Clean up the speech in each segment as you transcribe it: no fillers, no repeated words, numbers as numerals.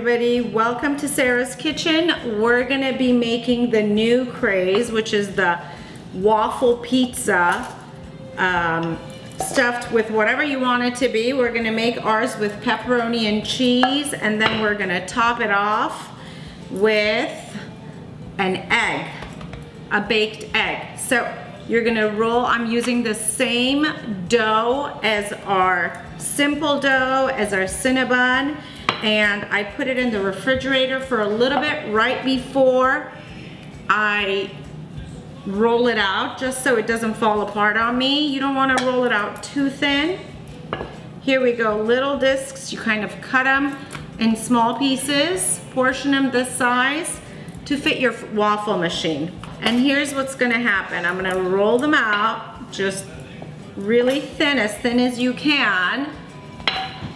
Everybody, welcome to Sara's Kitchen. We're gonna be making the new craze, which is the waffle pizza, stuffed with whatever you want it to be. We're gonna make ours with pepperoni and cheese, and then we're gonna top it off with an egg, a baked egg. So you're gonna roll, I'm using the same dough as our simple dough, as our Cinnabon, and I put it in the refrigerator for a little bit right before I roll it out, just so it doesn't fall apart on me. You don't want to roll it out too thin. Here we go, little discs. You kind of cut them in small pieces, portion them this size to fit your waffle machine. And here's what's gonna happen. I'm gonna roll them out just really thin as you can.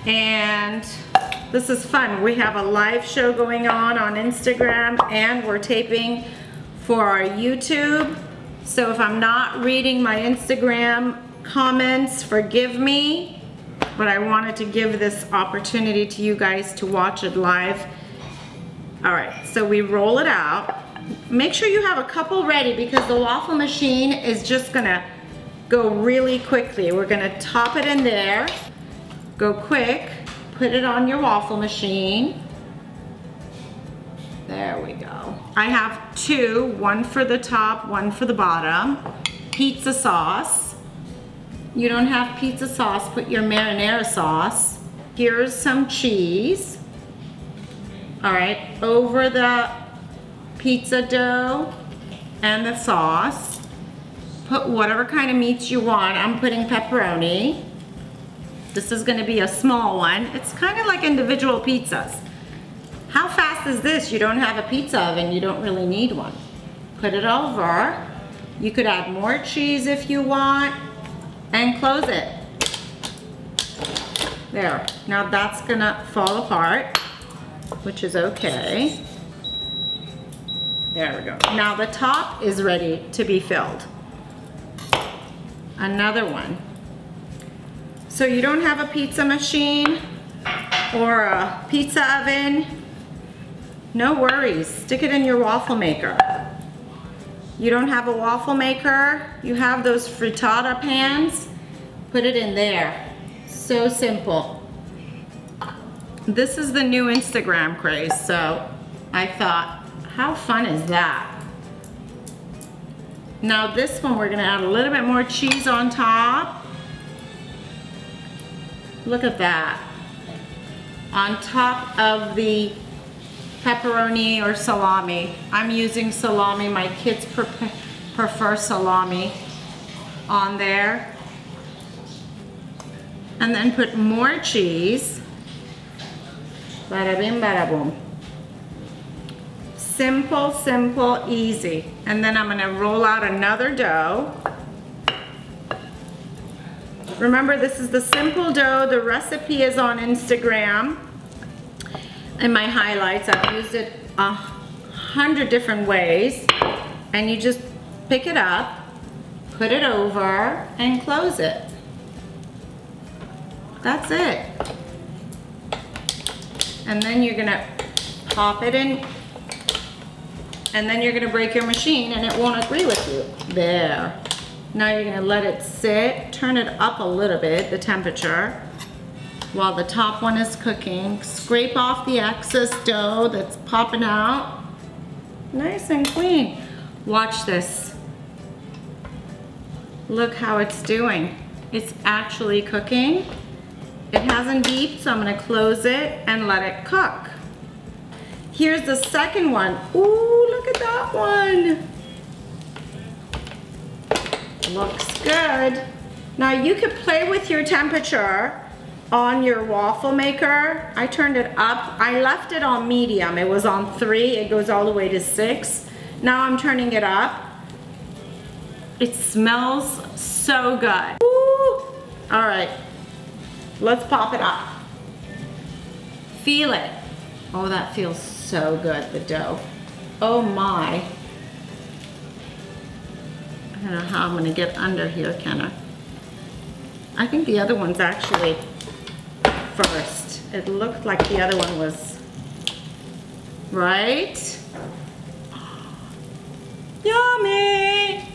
And this is fun. We have a live show going on Instagram, and we're taping for our YouTube. So if I'm not reading my Instagram comments, forgive me, but I wanted to give this opportunity to you guys to watch it live. All right, so we roll it out. Make sure you have a couple ready because the waffle machine is just gonna go really quickly. We're gonna top it in there, go quick. Put it on your waffle machine. There we go. I have two, one for the top, one for the bottom. Pizza sauce. You don't have pizza sauce, put your marinara sauce. Here's some cheese. All right, over the pizza dough and the sauce. Put whatever kind of meats you want. I'm putting pepperoni. This is gonna be a small one. It's kind of like individual pizzas. How fast is this? You don't have a pizza oven, you don't really need one. Put it over. You could add more cheese if you want, and close it. There, now that's gonna fall apart, which is okay. There we go. Now the top is ready to be filled. Another one. So you don't have a pizza machine or a pizza oven, no worries. Stick it in your waffle maker. You don't have a waffle maker, you have those frittata pans, put it in there. So simple. This is the new Instagram craze, so I thought, how fun is that? Now this one, we're gonna add a little bit more cheese on top. Look at that. On top of the pepperoni or salami. I'm using salami. My kids prefer salami on there. And then put more cheese. Bada bing, bada boom. Simple, simple, easy. And then I'm gonna roll out another dough. Remember, this is the simple dough. The recipe is on Instagram in my highlights. I've used it 100 different ways. And you just pick it up, put it over, and close it. That's it. And then you're gonna pop it in, and then you're gonna break your machine and it won't agree with you. There. Now you're gonna let it sit, turn it up a little bit, the temperature, while the top one is cooking. Scrape off the excess dough that's popping out. Nice and clean. Watch this. Look how it's doing. It's actually cooking. It hasn't deeped, so I'm gonna close it and let it cook. Here's the second one. Ooh, look at that one. Looks good. Now you could play with your temperature on your waffle maker. I turned it up. I left it on medium. It was on 3. It goes all the way to 6. Now I'm turning it up. It smells so good. Woo! All right. Let's pop it up. Feel it. Oh, that feels so good, the dough. Oh my. I don't know how I'm gonna get under here, can I? I think the other one's actually first. It looked like the other one was, right? Yummy!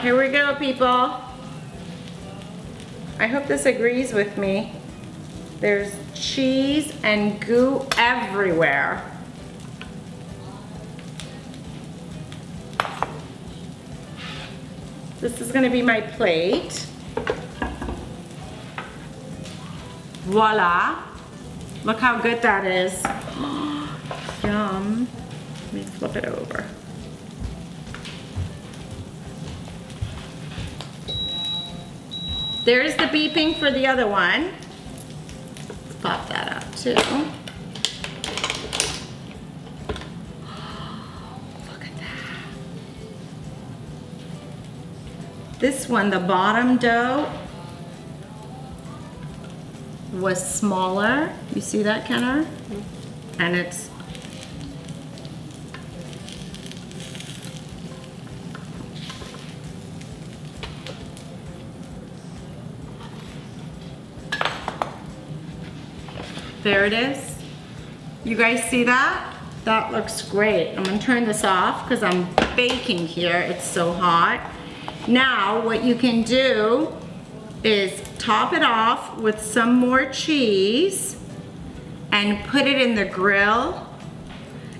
Here we go, people. I hope this agrees with me. There's cheese and goo everywhere. This is gonna be my plate. Voila. Look how good that is. Yum. Let me flip it over. There's the beeping for the other one. Pop that out too. Look at that. This one, the bottom dough was smaller. You see that, Kenner? Mm-hmm. And it's there it is. You guys see that? That looks great. I'm gonna turn this off because I'm baking here. It's so hot. Now, what you can do is top it off with some more cheese and put it in the grill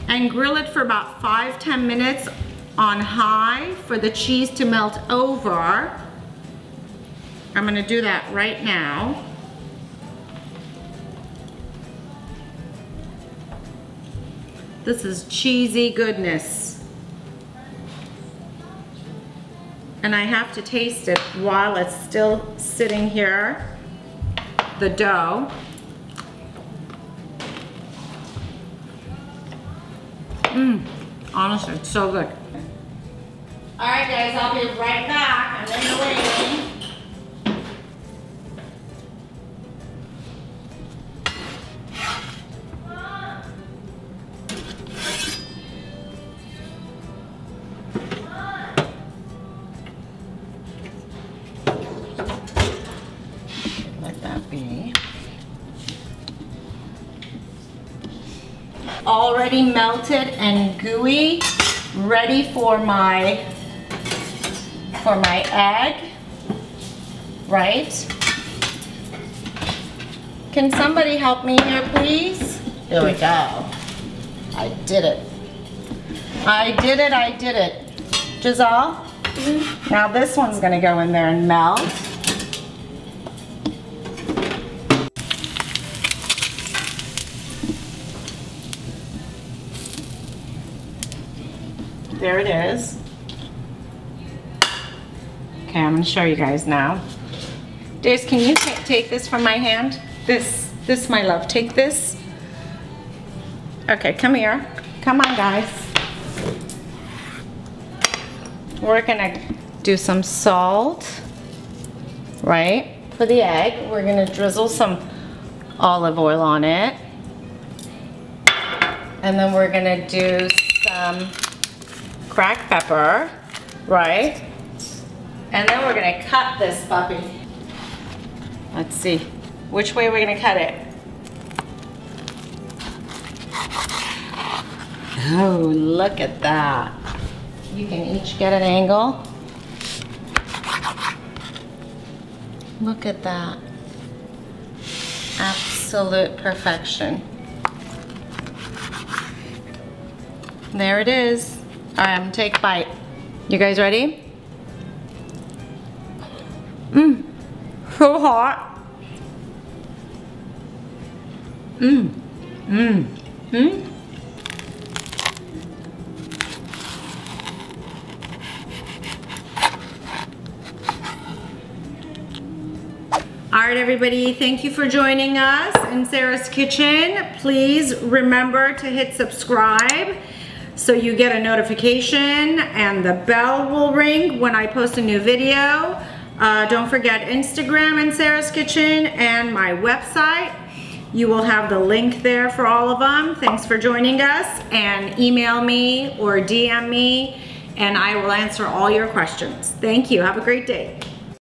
and grill it for about 5-10 minutes on high for the cheese to melt over. I'm gonna do that right now. This is cheesy goodness. And I have to taste it while it's still sitting here, the dough. Honestly, it's so good. All right, guys, I'll be right back. I'm in the waiting. Already melted and gooey, ready for my egg, right? Can somebody help me here, please? There we go. I did it. I did it. Giselle? Mm-hmm. Now this one's gonna go in there and melt. There it is. Okay, I'm gonna show you guys now. Dace, can you take this from my hand? This, my love, take this. Okay, come here. Come on, guys. We're gonna do some salt, right? For the egg, we're gonna drizzle some olive oil on it. And then we're gonna do some cracked pepper, right? And then we're gonna cut this puppy. Let's see, which way we're gonna cut it? Oh, look at that. You can each get an angle. Look at that. Absolute perfection. There it is. All right, I'm gonna take a bite. You guys ready? So hot. All right, everybody, thank you for joining us in Sara's Kitchen. Please remember to hit subscribe, so you get a notification and the bell will ring when I post a new video. Don't forget Instagram, In Sara's Kitchen, and my website. You will have the link there for all of them. Thanks for joining us, and email me or DM me, and I will answer all your questions. Thank you. Have a great day.